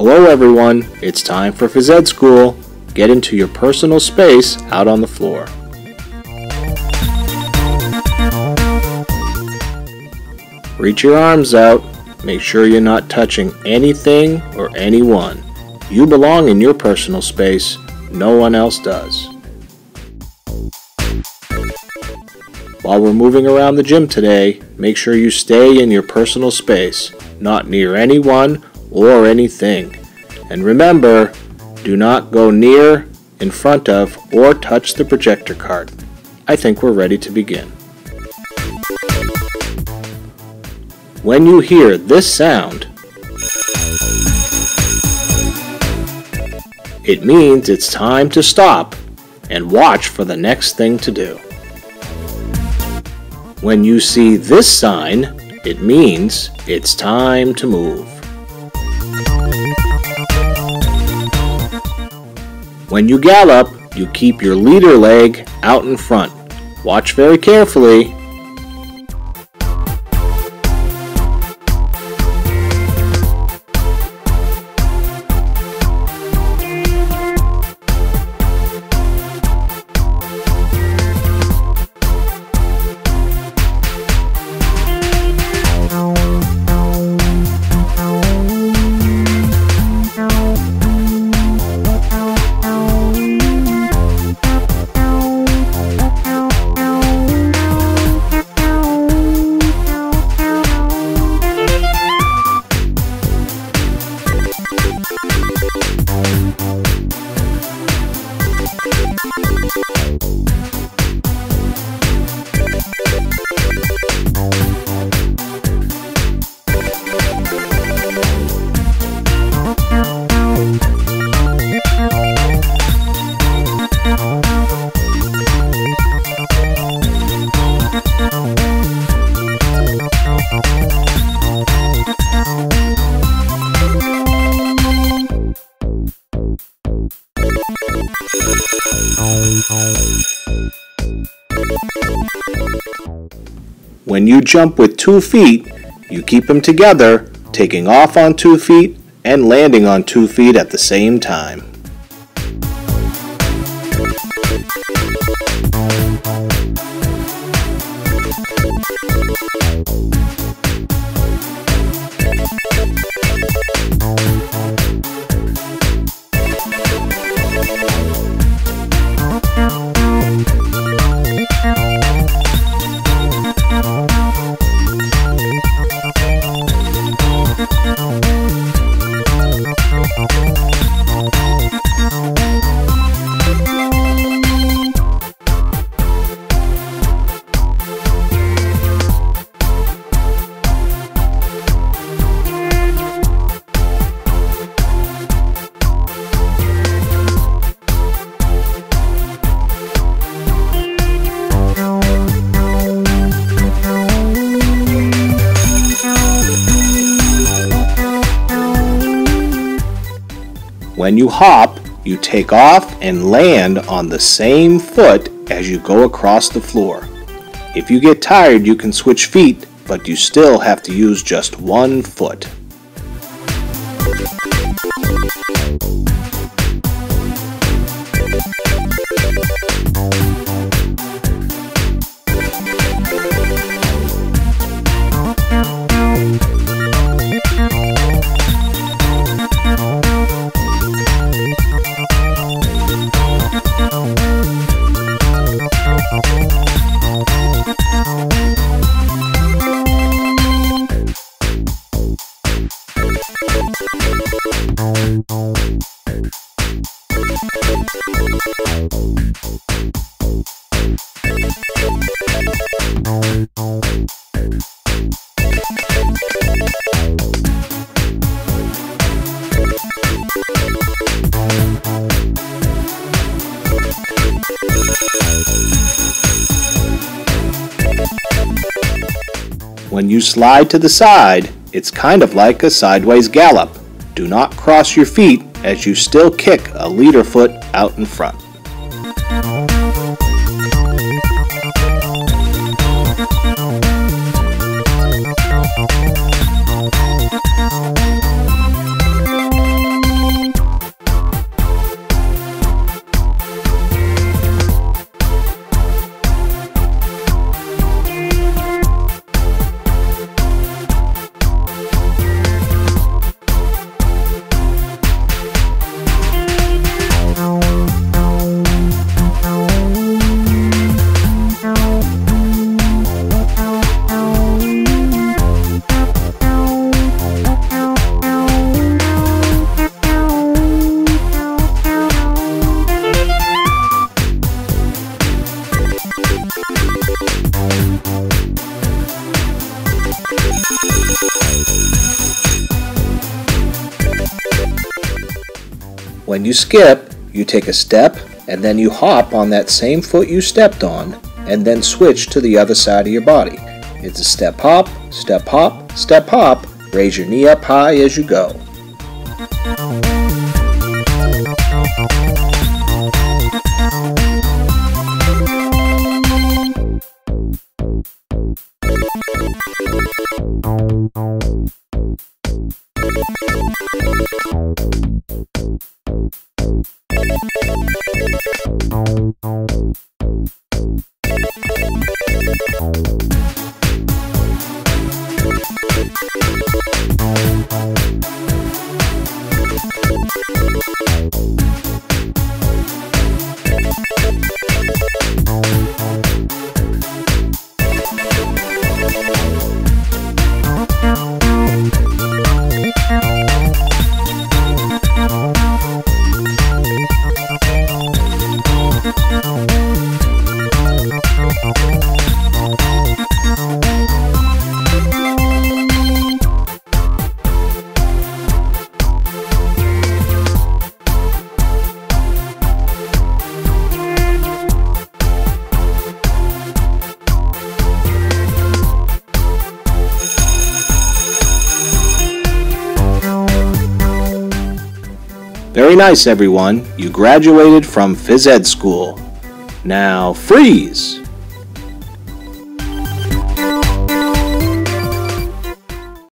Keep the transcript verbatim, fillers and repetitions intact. Hello everyone, it's time for phys ed school. Get into your personal space out on the floor. Reach your arms out. Make sure you're not touching anything or anyone. You belong in your personal space. No one else does. While we're moving around the gym today, make sure you stay in your personal space, not near anyone or anything. And remember, do not go near, in front of, or touch the projector cart. I think we're ready to begin. When you hear this sound, it means it's time to stop and watch for the next thing to do. When you see this sign, it means it's time to move. When you gallop, you keep your leader leg out in front. Watch very carefully. When you jump with two feet, you keep them together, taking off on two feet and landing on two feet at the same time. When you hop, you take off and land on the same foot as you go across the floor. If you get tired, you can switch feet, but you still have to use just one foot. When you slide to the side, it's kind of like a sideways gallop. Do not cross your feet as you still kick a leader foot out in front. When you skip, you take a step and then you hop on that same foot you stepped on and then switch to the other side of your body. It's a step hop, step hop, step hop. Raise your knee up high as you go. Very nice, everyone. You graduated from Phys Ed school. Now freeze!